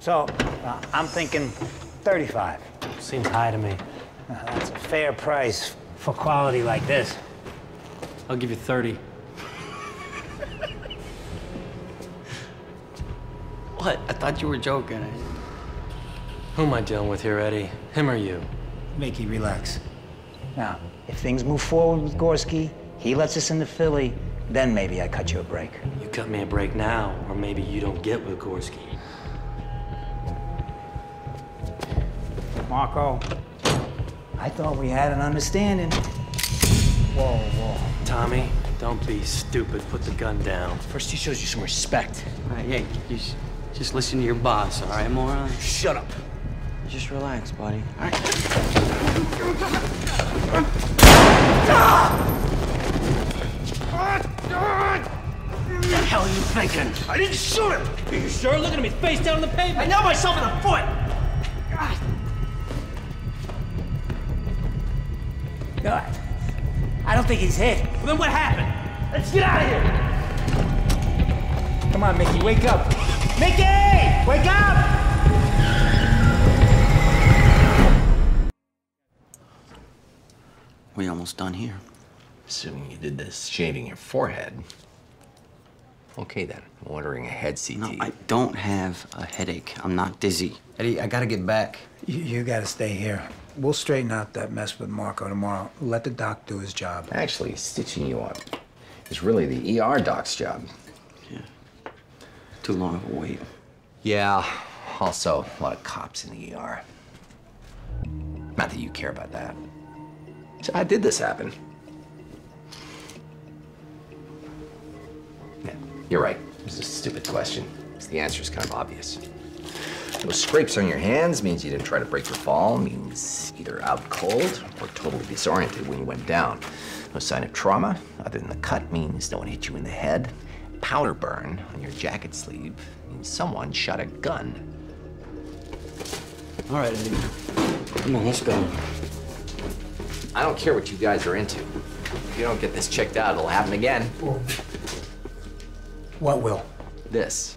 So I'm thinking 35. Seems high to me. That's a fair price for quality like this. I'll give you 30. What? I thought you were joking. Who am I dealing with here, Eddie? Him or you? Mickey, relax. Now, if things move forward with Gorski, he lets us into Philly, then maybe I cut you a break. You cut me a break now, or maybe you don't get with Gorski. Marco, I thought we had an understanding. Whoa, whoa. Tommy, don't be stupid. Put the gun down. First, he shows you some respect. All right, hey, you just listen to your boss, all right, moron? Shut up. Just relax, buddy. All right. What the hell are you thinking? I didn't shoot him. Are you sure? Look at me, face down on the pavement. I nailed myself in the foot. God. God. I don't think he's hit. Well, then what happened? Let's get out of here. Come on, Mickey, wake up. Mickey, wake up. We almost done here. Assuming you did this shaving your forehead. Okay then, I'm ordering a head CT. No, I don't have a headache. I'm not dizzy. Eddie, I gotta get back. You gotta stay here. We'll straighten out that mess with Marco tomorrow. Let the doc do his job. Actually, stitching you up is really the ER doc's job. Yeah. Too long of a wait. Yeah, also a lot of cops in the ER. Not that you care about that. So how did this happen? Yeah, you're right. It was a stupid question. The answer's kind of obvious. Those scrapes on your hands means you didn't try to break your fall, means either out cold or totally disoriented when you went down. No sign of trauma other than the cut means no one hit you in the head. Powder burn on your jacket sleeve means someone shot a gun. All right, Eddie. Come on, let's go. I don't care what you guys are into. If you don't get this checked out, it'll happen again. What will? This.